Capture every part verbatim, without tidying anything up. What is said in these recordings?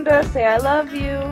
Amanda, say I love you.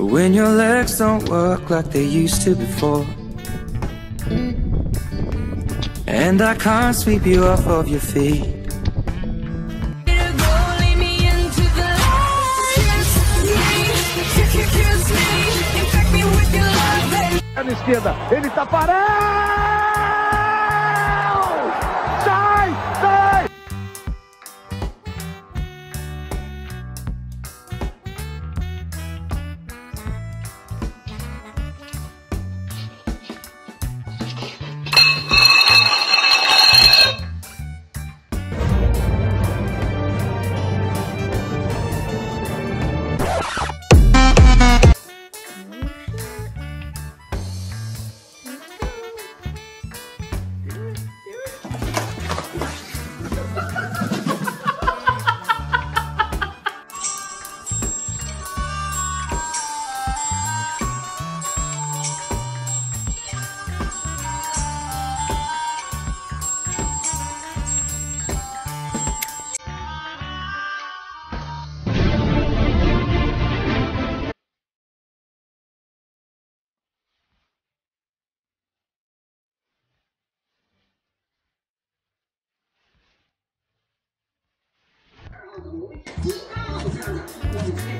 When your legs don't work like they used to before, and I can't sweep you off of your feet, na esquerda, ele tá parado.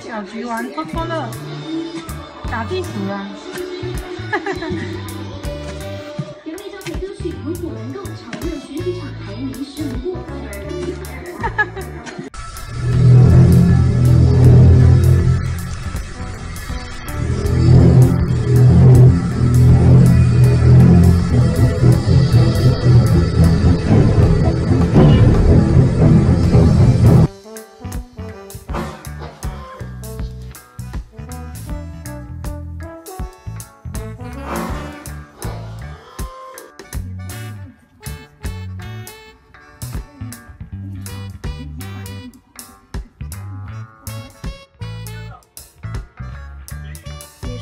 小橘玩偷偷乐，打地鼠啊！哈哈哈。人类照片歌曲如果能够炒热选举场排名，是不过分。哈哈哈。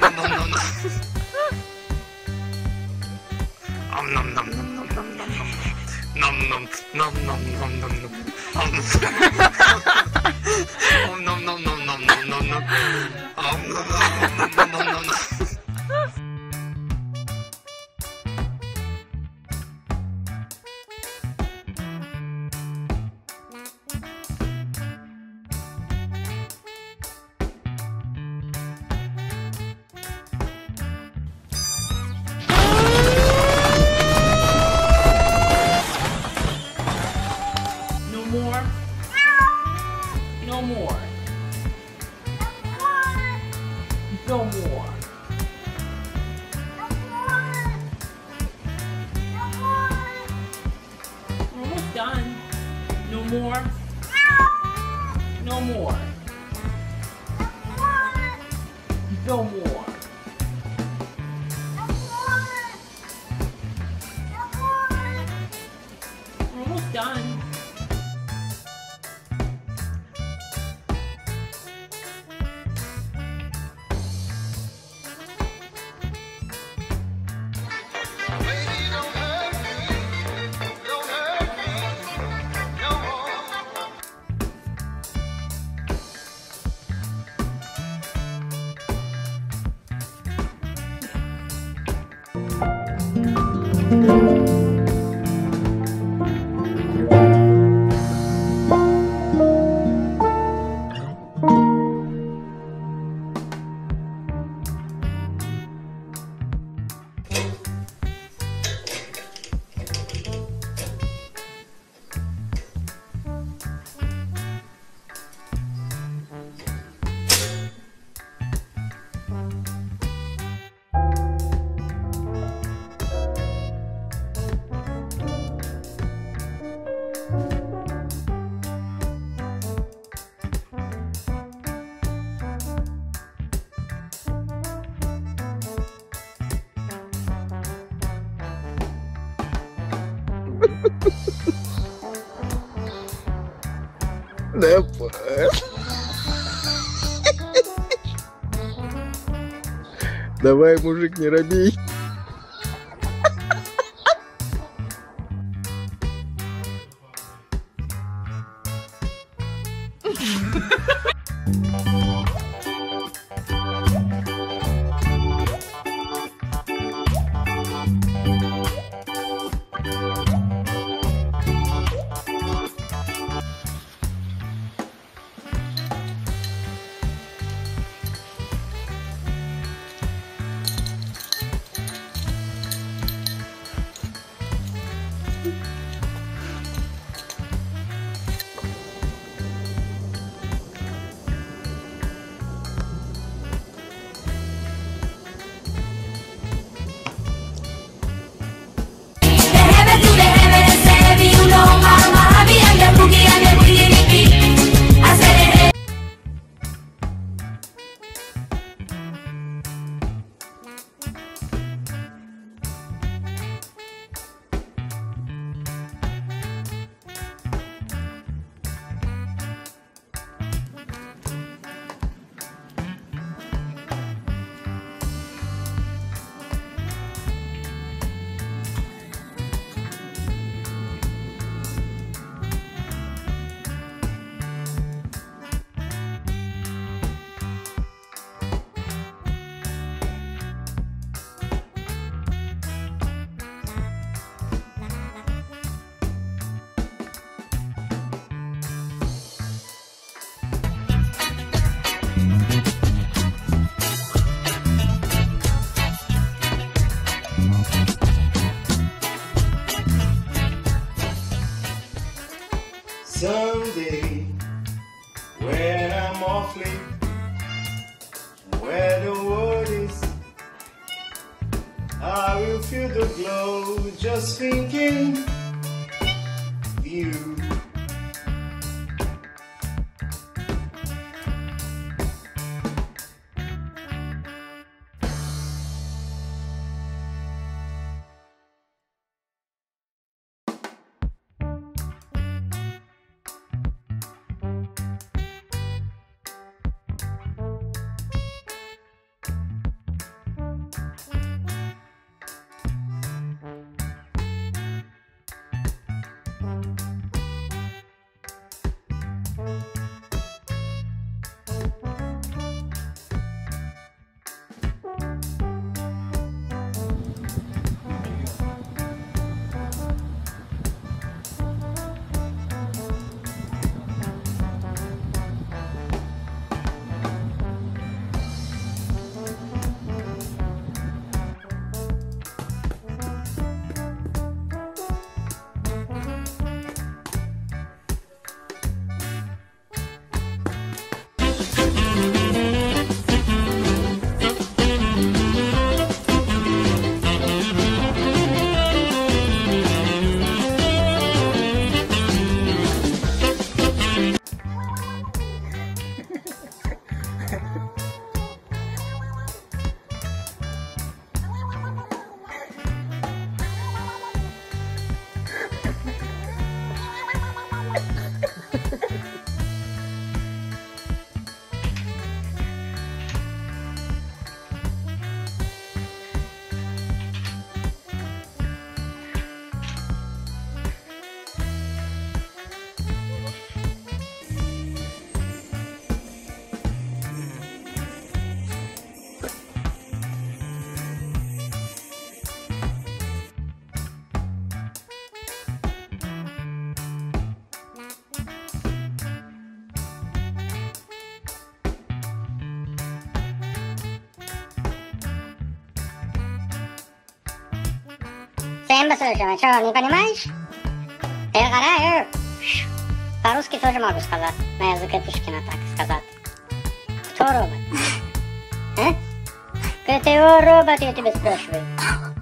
nom nom No more. We're almost done. No more. No more. No more. We're almost done. That Давай, мужик, не робей. Someday, when I'm awfully, where the world is, I will feel the glow just thinking of you. Темба совершенно. Что, не понимаешь? По-русски тоже могу сказать. На языке Пушкина так сказать. Кто робот? Кто робот, я тебя спрашиваю?